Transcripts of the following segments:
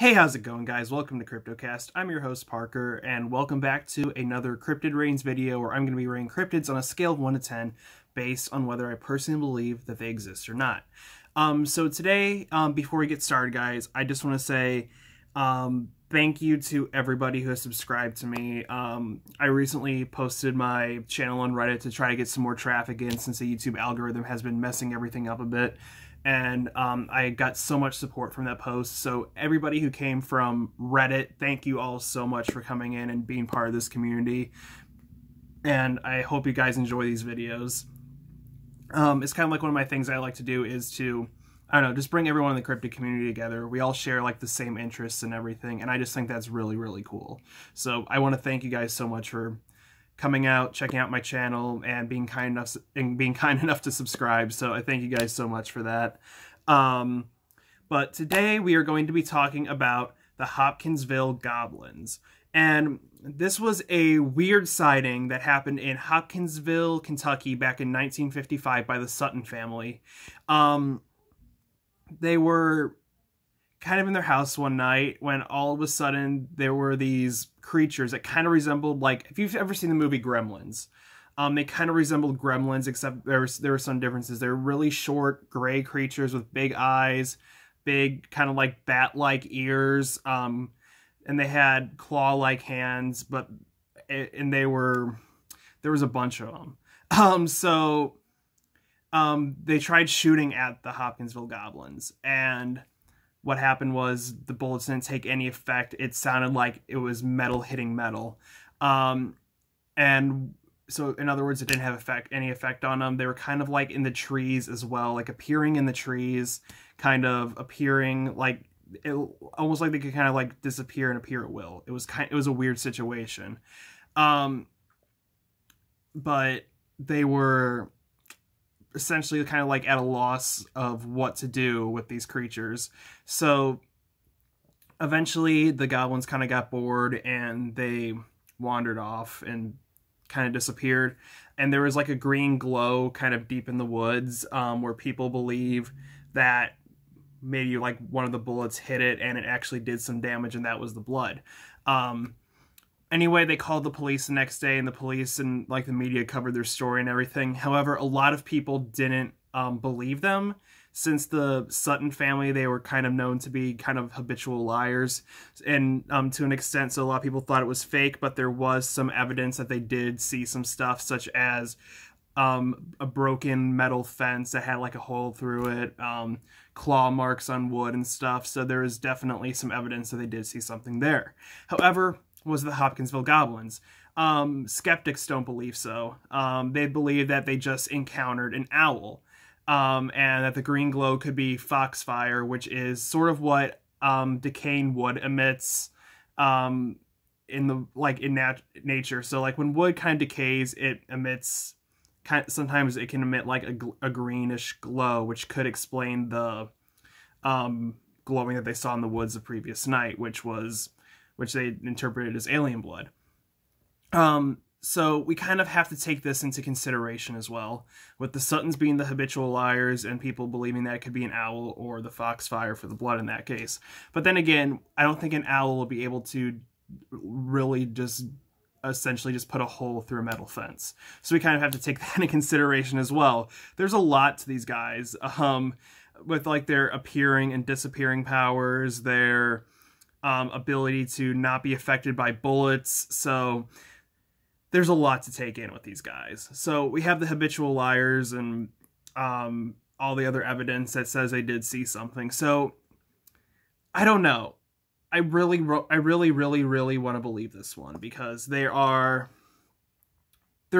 Hey, how's it going, guys? Welcome to CryptoCast. I'm your host, Parker, and welcome back to another Cryptid Ratings video where I'm going to be rating cryptids on a scale of 1 to 10 based on whether I personally believe that they exist or not. So today, before we get started, guys, I just want to say thank you to everybody who has subscribed to me. I recently posted my channel on Reddit to try to get some more traffic in since the YouTube algorithm has been messing everything up a bit. And I got so much support from that post. So everybody who came from Reddit, thank you all so much for coming in and being part of this community. And I hope you guys enjoy these videos. It's kind of like one of my things I like to do is to, I don't know, just bring everyone in the cryptid community together. We all share like the same interests and everything. And I just think that's really, really cool. So I want to thank you guys so much for coming out, checking out my channel, and being kind enough to subscribe. So I thank you guys so much for that. But today we are going to be talking about the Hopkinsville Goblins. And this was a weird sighting that happened in Hopkinsville, Kentucky back in 1955 by the Sutton family. They were kind of in their house one night when all of a sudden there were these creatures that kind of resembled, like, if you've ever seen the movie Gremlins, they kind of resembled gremlins, except there were some differences. They're really short gray creatures with big eyes, big kind of like bat-like ears, and they had claw-like hands, and there was a bunch of them. So they tried shooting at the Hopkinsville Goblins, and what happened was the bullets didn't take any effect. It sounded like it was metal hitting metal. And so, in other words, it didn't have any effect on them. They were kind of like in the trees as well, like appearing in the trees, kind of appearing like, it, almost like they could kind of like disappear and appear at will. It was a weird situation. But they were essentially kind of like at a loss of what to do with these creatures. So eventually the goblins kind of got bored and they wandered off and kind of disappeared. And there was like a green glow kind of deep in the woods, where people believe that maybe like one of the bullets hit it and it actually did some damage, and that was the blood. Anyway, they called the police the next day, and the police and like the media covered their story and everything. However, a lot of people didn't believe them. Since the Sutton family, they were kind of known to be kind of habitual liars, and to an extent, so a lot of people thought it was fake, but there was some evidence that they did see some stuff, such as a broken metal fence that had like a hole through it, claw marks on wood and stuff. So there is definitely some evidence that they did see something there. However, was the Hopkinsville Goblins. Skeptics don't believe so. They believe that they just encountered an owl, and that the green glow could be foxfire, which is sort of what decaying wood emits in nature. So like when wood kind of decays, it emits sometimes it can emit like a greenish glow, which could explain the glowing that they saw in the woods the previous night, which they interpreted as alien blood. So we kind of have to take this into consideration as well, with the Suttons being the habitual liars and people believing that it could be an owl or the foxfire for the blood in that case. But then again, I don't think an owl will be able to really just essentially just put a hole through a metal fence. So we kind of have to take that into consideration as well. There's a lot to these guys, with like their appearing and disappearing powers, their ability to not be affected by bullets. So there's a lot to take in with these guys. So we have the habitual liars and all the other evidence that says they did see something. So I don't know. I really want to believe this one, because they're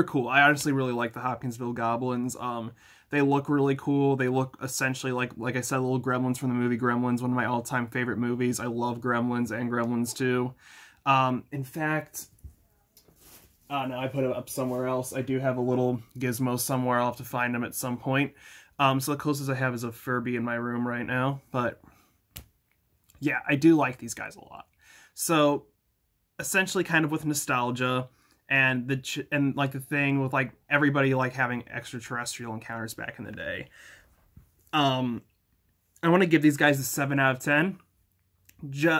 cool. I honestly really like the Hopkinsville Goblins. They look really cool. They look essentially like I said, little gremlins from the movie Gremlins, one of my all-time favorite movies. I love Gremlins and Gremlins 2. In fact, no, I put it up somewhere else. I do have a little gizmo somewhere. I'll have to find them at some point. So the closest I have is a Furby in my room right now. But yeah, I do like these guys a lot. So essentially kind of with nostalgia, and like the thing with like everybody like having extraterrestrial encounters back in the day, I want to give these guys a 7 out of 10.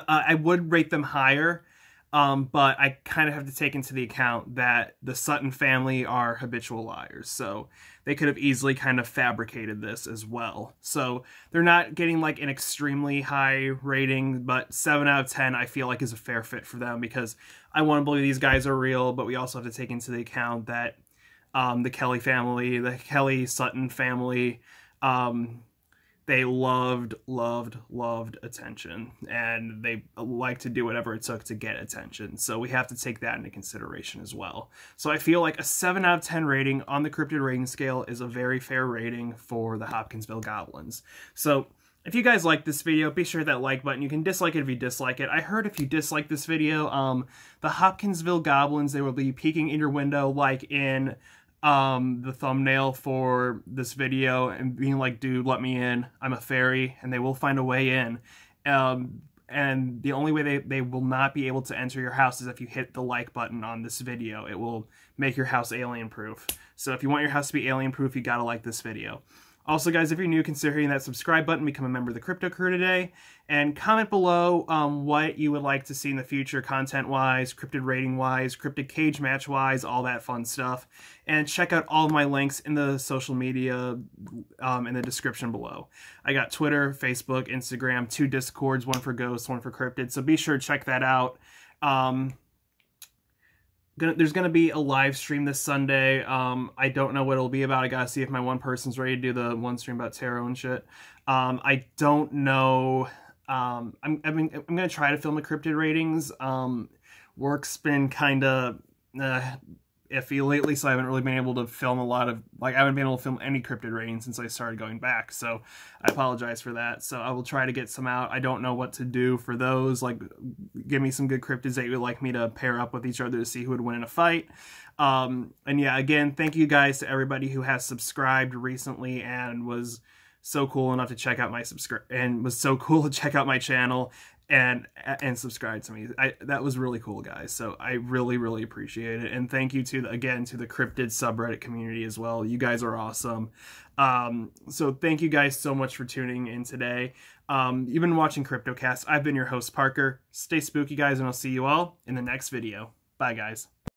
I would rate them higher, but I kind of have to take into the account that the Sutton family are habitual liars, so they could have easily kind of fabricated this as well. So they're not getting like an extremely high rating, but 7 out of 10 I feel like is a fair fit for them, because I want to believe these guys are real, but we also have to take into the account that the Kelly family, the Kelly Sutton family, they loved attention, and they like to do whatever it took to get attention. So we have to take that into consideration as well. So I feel like a 7 out of 10 rating on the Cryptid Rating Scale is a very fair rating for the Hopkinsville Goblins. So if you guys like this video, be sure to hit that like button. You can dislike it if you dislike it. I heard if you dislike this video, the Hopkinsville Goblins, they will be peeking in your window like in the thumbnail for this video and being like, dude, let me in. I'm a fairy. And they will find a way in. And the only way they will not be able to enter your house is if you hit the like button on this video. It will make your house alien-proof. So if you want your house to be alien-proof, you gotta like this video. Also, guys, if you're new, consider hitting that subscribe button, become a member of the Crypto Crew today, and comment below what you would like to see in the future, content-wise, cryptid rating-wise, cryptid cage match-wise, all that fun stuff. And check out all of my links in the social media in the description below. I got Twitter, Facebook, Instagram, 2 Discords, 1 for ghosts, 1 for cryptid, so be sure to check that out. There's going to be a live stream this Sunday. I don't know what it'll be about. I got to see if my one person's ready to do the one stream about tarot and shit. I don't know. I'm going to try to film a Cryptid Ratings. Work's been kind of iffy lately, so I haven't really been able to film a lot of, like, I haven't been able to film any Cryptid Ratings since I started going back, so I apologize for that. So I will try to get some out. I don't know what to do for those, like, give me some good cryptids that you would like me to pair up with each other to see who would win in a fight. And yeah, again, thank you guys to everybody who has subscribed recently and was so cool enough to check out my channel and subscribe to me. That was really cool, guys, so I really appreciate it. And thank you to again to the cryptid subreddit community as well. You guys are awesome. So thank you guys so much for tuning in today. You've been watching CryptoCast. I've been your host, Parker. Stay spooky, guys, and I'll see you all in the next video. Bye, guys.